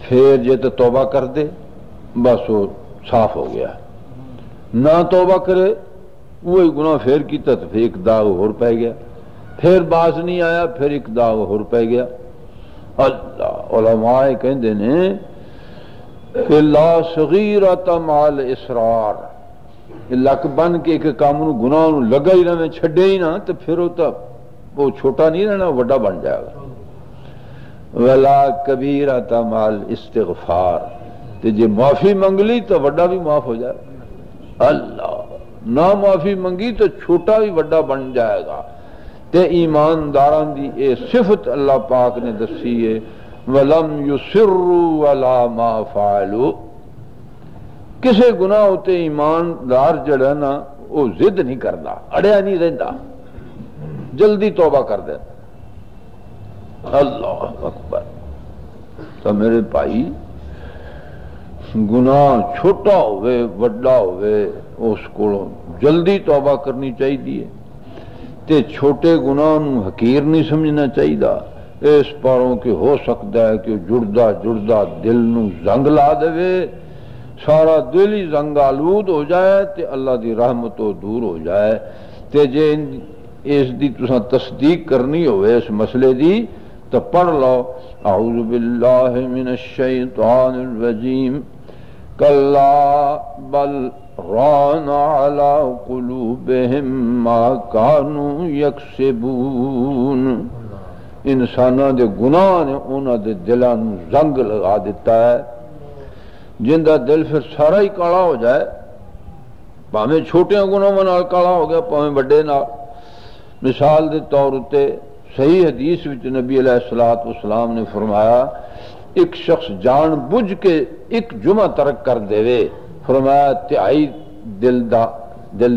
پھر جے تے توبہ کر دے بس وہ صاف ہو گیا، نہ توبہ کرے وہی گناہ پھر کیتا تو پھر ایک داغ ہور پہ گیا، پھر باز نہیں آیا پھر ایک داغ ہور پہ گیا۔ اللہ علماء کہندے نے کہ لا صغیرۃ مع الاصرار، لک بن کے ایک کام گناہ لگا ہی نہ میں چھڑے ہی نہ تو پھر وہ چھوٹا نہیں رہنا، وڈا بن جائے گا۔ وَلَا کَبِیرَۃ مَعَ الْاِسْتِغْفَارِ، تو جے معافی منگ لی تو وڈا بھی معاف ہو جائے گا۔ اللہ نہ معافی منگی تو چھوٹا بھی وڈا بن جائے گا۔ تے ایمانداران دی اے صفت اللہ پاک نے دسی ہے وَلَمْ يُسِرُّوا عَلَىٰ مَا فَعَلُوا، کسے گناہ ہوتے ایماندار جڑا نا وہ ضد نہیں کرنا، اڑیا نہیں رہنا، جلدی توبہ کر دینا۔ اللہ اکبر۔ تو میرے بھائی گناہ چھوٹا ہوئے وڈا ہوئے اس کو جلدی توبہ کرنی چاہی دیئے، تے چھوٹے گناہ نو حقیر نہیں سمجھنا چاہی دا۔ اس پاروں کے ہو سکتا ہے کہ جڑدا جڑدا دل نو زنگ لا دوے، سارا دل ہی زنگ آلود ہو جائے تے اللہ دی رحمتوں دور ہو جائے۔ تے جے اس دی تساں تصدیق کرنی ہوئے اس مسئلے دی تو پڑھ لو، اعوذ باللہ من الشیطان الرجیم، کلا بل ران علی قلوبہم ما کانوا یکسبون، انسانہ دے گناہ نے انہاں دے دلانوں زنگ لگا دیتا ہے، جندہ دل پھر سارا ہی کالا ہو جائے، پاہمیں چھوٹے گناہ نال کالا ہو گیا پاہمیں بڑے نال۔ مثال دے طور تے صحیح حدیث وچ نبی علیہ السلام نے فرمایا ایک شخص جان بوجھ کے ایک جمعہ ترک کر دے وے، فرمایا تہائی دل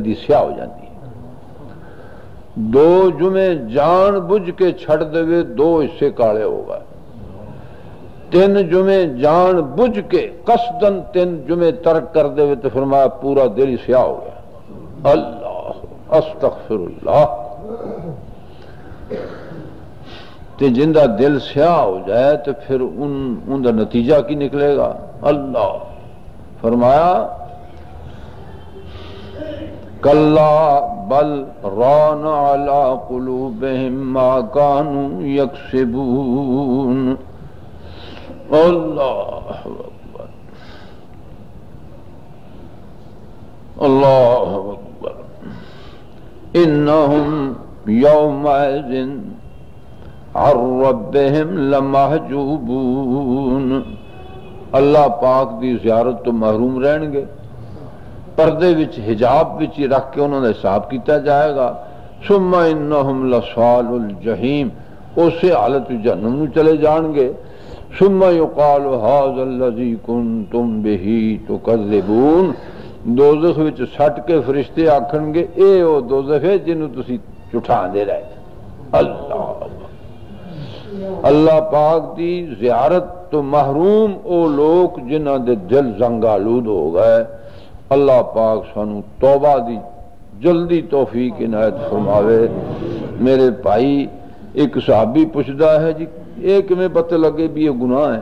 دی سیاہ ہو جاندی، دو جمعے جان بوجھ کے چھڑ دوے دو حصے کالے ہوگا، تین جمعے جان بوجھ کے قصدن تین جمعے ترک کر دوے تو فرمایا پورا دل ہی سیاہ ہو گیا۔ اللہ استغفر اللہ۔ تے جندہ دل سیاہ ہو جائے تو پھر ان دا نتیجہ کی نکلے گا؟ اللہ فرمایا کَلَّا بَلْ رَانَ عَلَىٰ قُلُوبِهِمْ مَا كَانُوا يَكْسِبُونَ۔ اللہ اکبر اللہ اکبر۔ اِنَّهُمْ يَوْمَئِذٍ عَنْ رَبِّهِمْ لَمَحْجُوبُونَ، اللہ پاک دی زیارت تو محروم رہنگے، پردے وچ حجاب وچ رکھ کے انہوں نے حساب کیتا جائے گا۔ ثم انہم لصال الجحیم، اسے حالت جہنم نو چلے جانگے۔ ثم یقال ھذا الذی کنتم بہ تکذبون، دوزخ وچ سٹ کے فرشتے آکھنگے اے او دوزخ ہے جنوں تسی جھٹھا دے رہے۔ اللہ اللہ پاک دی زیارت تو محروم او لوگ جنہاں دے دل زنگ آلود ہو گئے۔ اللہ پاک سانو توبہ دی جلدی توفیق عنایت فرماوے۔ میرے بھائی ایک صحابی پوچھدا ہے جی ایک میں پتہ لگے بھی یہ گناہ ہے؟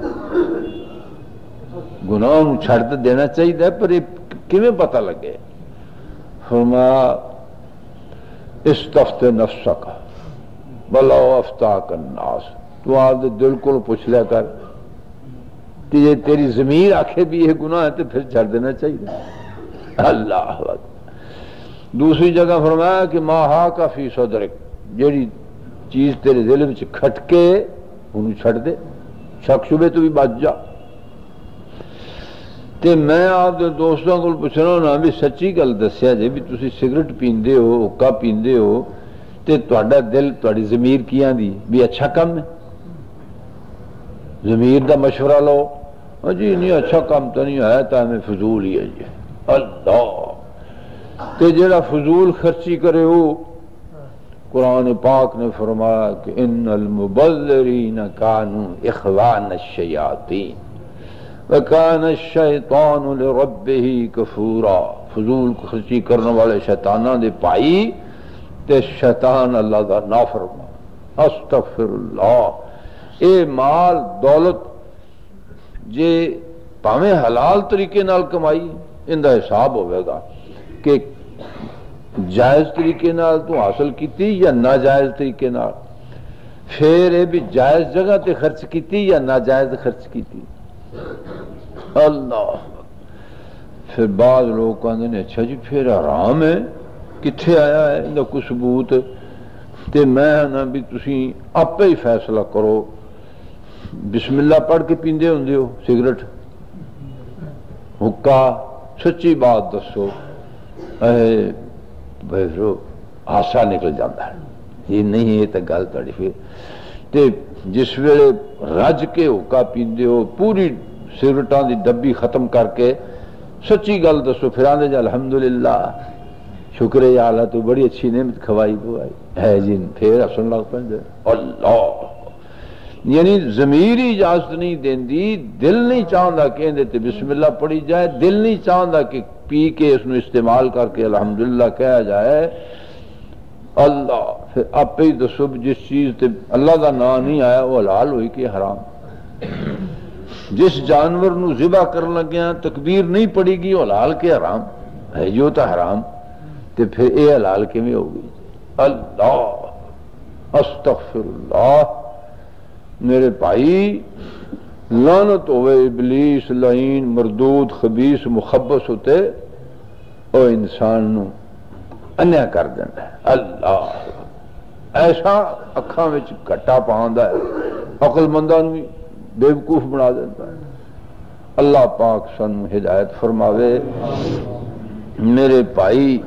گناہ انہوں چھڑ دینا چاہیے پر یہ کیویں پتہ لگے؟ فرمایا استفت نفسک، بلا افتا الناس تو آپ دے دل کو پوچھ لیا کر کہ یہ تیری ضمیر آکھے بھی یہ گناہ ہے تو پھر چھڑ دینا چاہیے. اللہ وقت دوسری جگہ فرمایا کہ ما ہا کا فی صدرک جڑی چیز تیرے دل میں کھٹ کے انہوں چھڑ دے شک شبہ تو بھی بچ جا. تے میں آپ دے دوستوں کو پوچھنا ہوں ہمیں سچی گل دسیا جے بھی تسی سگریٹ پیندے ہو اوکا پیندے ہو تے تہاڈا دل تہاڈی ضمیر کیاں دی بھی اچھا کم ہے ضمیر دا مشورہ لو جی نہیں اچھا کم تو نہیں ہے تا ہمیں فضول ہی ہے جی. اللہ تے جڑا فضول خرچی کرے ہو قرآن پاک نے فرمایا کہ ان المبذرین کانوا اخوان الشیاطین وَكَانَ الشَّيْطَانُ لِرَبِّهِ كَفُورًا فضول خرچی کرنے والے شیطانہ دے پائی تے شیطان اللہ دا نافرما. استغفر اللہ اے مال دولت جے پاویں حلال طریقے نال کمائی ان دا حساب ہوئے گا کہ جائز طریقے نال تو حاصل کیتی یا ناجائز طریقے نال پھر اے بھی جائز جگہ تے خرچ کیتی یا ناجائز خرچ کیتی. اللہ پھر بعض لوگ کہتے ہیں اچھا جی پھر حرام ہے کتھے آیا ہے ان کو ثبوت تے میں نہ بھی تسی آپے ہی فیصلہ کرو بسم اللہ پڑھ کے پیندے ہوندے ہو سگریٹ حکا سچی بات دسو اے بھیرو آسا نکل جاندہ ہے یہ نہیں ہے تا گل تڑی پھر تے جس ویلے رج کے حکا پیندے ہو پوری سگریٹان دی ڈبی ختم کر کے سچی گل دسو پھر آندے جا الحمدللہ شکر یا اللہ تو بڑی اچھی نعمت کھوائی بوائی ہے جن پھر اصل لگ پندے. اللہ یعنی ضمیری اجازت نہیں دیندی دل نہیں چاہندہ کہندے تے بسم اللہ پڑھی جائے دل نہیں چاہندہ کہ پی کے اس نے استعمال کر کے الحمدللہ کہا جائے. اللہ پھر آپ پہ دسو جس چیز تے اللہ دا نام نہیں آیا وہ حلال ہوئی کہ حرام جس جانور نو ذبح کر لگیا تکبیر نہیں پڑی گی حلال کے حرام ہے جو تا حرام تے پھر اے حلال کے میں ہوگی. اللہ استغفر اللہ میرے بھائی لعنت ہوئے ابلیس لعین مردود خبیث مخبث ہوتے اور انسان نو انیا کر دینا ہے. اللہ ایسا اکھاں وچ گھٹا پاندہ ہے عقل مندان بھی بیوقوف بنا دیتا ہے. اللہ پاک سن ہدایت فرماوے. میرے بھائی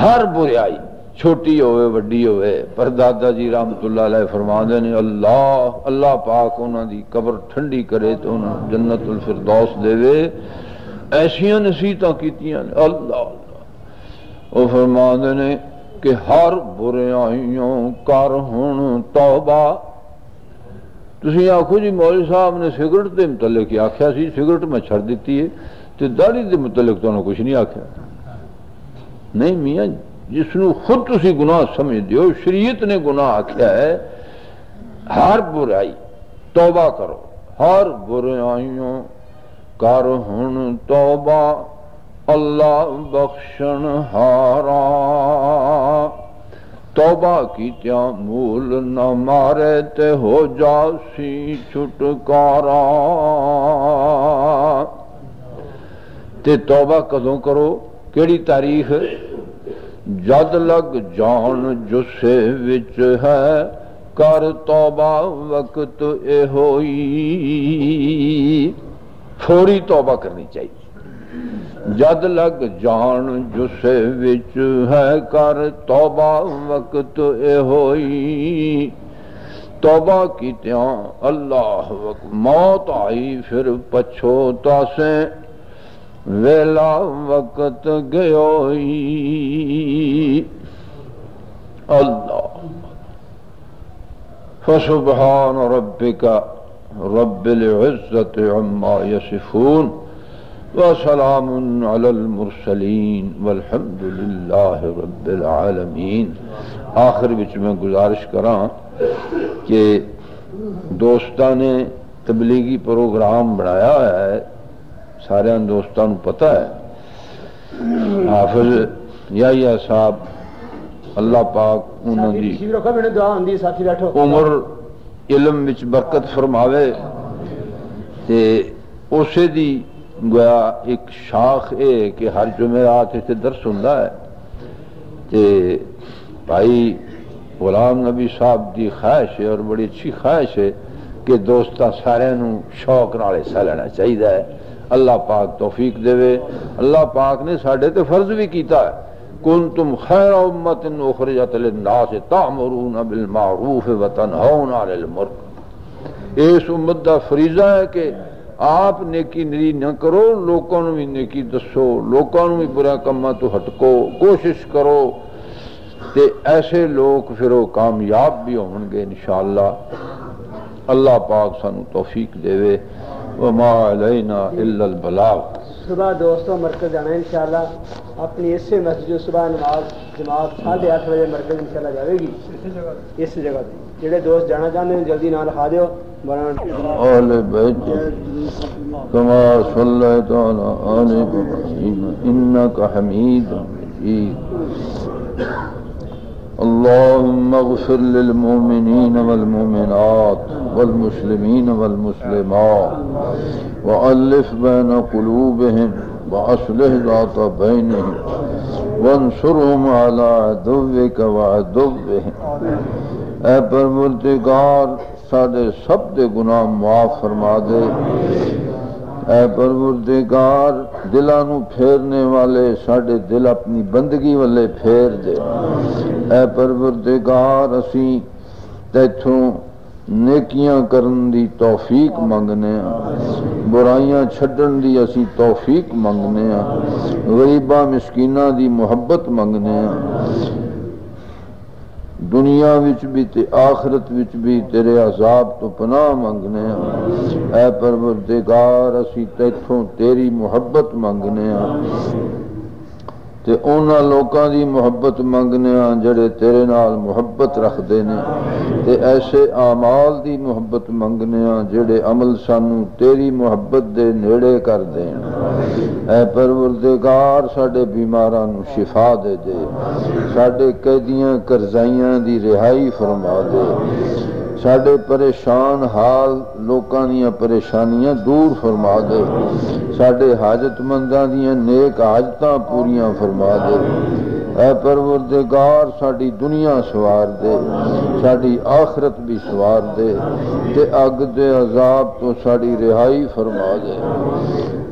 ہر برائی چھوٹی ہوئے وڈی ہوئے پر دادا جی رحمت اللہ علیہ فرما دینے اللہ اللہ پاک انہاں دی قبر ٹھنڈی کرے تو انہاں جنت الفردوس دے وے ایسیاں نصیحتاں کیتیاں نے. اللہ وہ فرما دینے کہ ہر برائیوں کر ہن توبہ. تسی آنکھو جی مولوی صاحب نے سگریٹ دے متعلق آکھیا سی سگریٹ میں چھڑ دیتی ہے تے داڑھی دے متعلق تو انہوں کچھ نہیں آکھیا. نہیں میاں جس نو خود تسی گناہ سمجھ دیو شریعت نے گناہ آکھیا ہے ہر برائی توبہ کرو ہر برائیوں کرہن توبہ اللہ بخشن ہارا توبہ کی تیا مول نہ مارے تے ہو جا سی چھٹکارا. تے توبہ کدوں کرو کیڑی تاریخ جد لگ جان جسے وچ ہے کر توبہ وقت اے ہوئی فوری توبہ کرنی چاہیے. جد لگ جان جسے وچ ہے کر توبہ وقت اے ہوئی توبہ کی تیان اللہ وقت موت آئی پھر پچھوتا سے ویلا وقت گیوئی. اللہ فسبحان ربک رب العزت عما یصفون وَسَلَامٌ عَلَى الْمُرْسَلِينَ وَالْحَمْدُ لِلَّهِ رَبِّ الْعَالَمِينَ. آخر بچ میں گزارش کران کہ دوستاں نے تبلیغی پروگرام بنایا ہے سارے ان دوستاں نو پتہ ہے حافظ یحییٰ صاحب اللہ پاک انہوں دی عمر علم وچ برکت فرماوے تے اسے دی گویا ایک شاخ اے کہ ہر جمعرات اسے درس ہوندہ ہے تے بھائی غلام نبی صاحب دی خواہش ہے اور بڑی اچھی خواہش ہے کہ دوستہ سارے نو شوق نال حصہ لینا چاہیے ہے اللہ پاک توفیق دے اللہ پاک نے ساڑھے تے فرض بھی کیتا ہے كنتم خير أمة أخرجت للناس تعمرون بالمعروف وتنهون عن المنكر اس امت دا فریضہ ہے کہ آپ نیکی نری نہ کرو لوکاں نوں وی نیکی دسو لوکاں نوں وی برے کماں تو ہٹکو کوشش کرو تے ایسے لوگ پھر وہ کامیاب بھی ہون گے انشاءاللہ اللہ پاک سانو توفیق دے وما علینا الا البلاغ صبح دوستوں مرکز جانا ہے انشاءاللہ اپنی اس سے مسجد صبح نماز جماعت ساڑھے آٹھ بجے مرکز انشاءاللہ جاوے گی اس جگہ پہ جڑے دوست جانا چاہتے ہیں جلدی نال کھا دیو آل بیت کما صلیت علی آل ابراہیم انکا حمید مجید اللہم اغفر للمؤمنین والمؤمنات والمسلمین والمسلمات وألف بین قلوبہم وأصلح ذات بينهم وانصرهم على عدوك وعدوهم اے پروردگار ساڑھے سب دے گناہ معاف فرما دے اے پروردگار دلانو پھیرنے والے ساڑھے دل اپنی بندگی والے پھیر دے اے پروردگار اسی تیتھوں نیکیاں کرن دی توفیق منگنے برائیاں چھڑن دی اسی توفیق منگنے غریبہ مسکینہ دی محبت منگنے دنیا وچ بھی تے آخرت وچ بھی تیرے عذاب تو پناہ منگنے اے پروردگار اسی تیتھوں تیری محبت منگنے تے اونا لوکاں دی محبت منگنے ہاں جڑے تیرے نال محبت رکھ دینے تے ایسے اعمال دی محبت منگنے ہاں جڑے عمل سانو تیری محبت دے نیڑے کر دیں اے پروردگار ساڑھے بیماراں نو شفا دے دے ساڑھے قیدیاں کرزائیاں دی رہائی فرما دے ساڑھے پریشان حال لوکانیاں پریشانیاں دور فرما دے ساڑھے حاجت مندانیاں نیک حاجتاں پوریاں فرما دے اے پروردگار ساڑھی دنیا سوار دے ساڑھی آخرت بھی سوار دے تے اگ دے عذاب تو ساڑھی رہائی فرما دے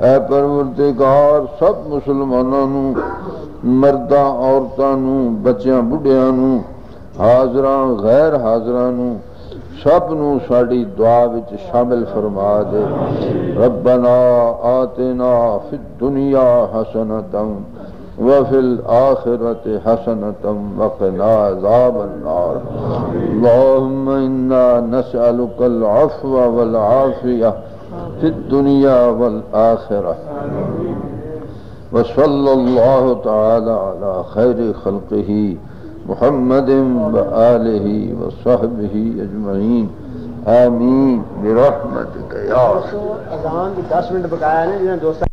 اے پروردگار سب مسلمانوں نوں مرداں عورتاں نوں بچیاں بڈھیاں نوں حاضراں غیر حاضراں نوں سب نو ساڑی دعا وچ شامل فرما دے ربنا آتنا فی الدنیا حسنتا وفی الآخرت حسنتا وقنا عذاب النار اللہم انا نسألک العفو والعافیہ فی الدنیا والآخرہ وصلی اللہ تعالی علی خیر خلقہ محمد وآله وصحبه اجمعین آمین برحمتك یا رب اذان کی دس منٹ بقایا ہے جنہاں دوستاں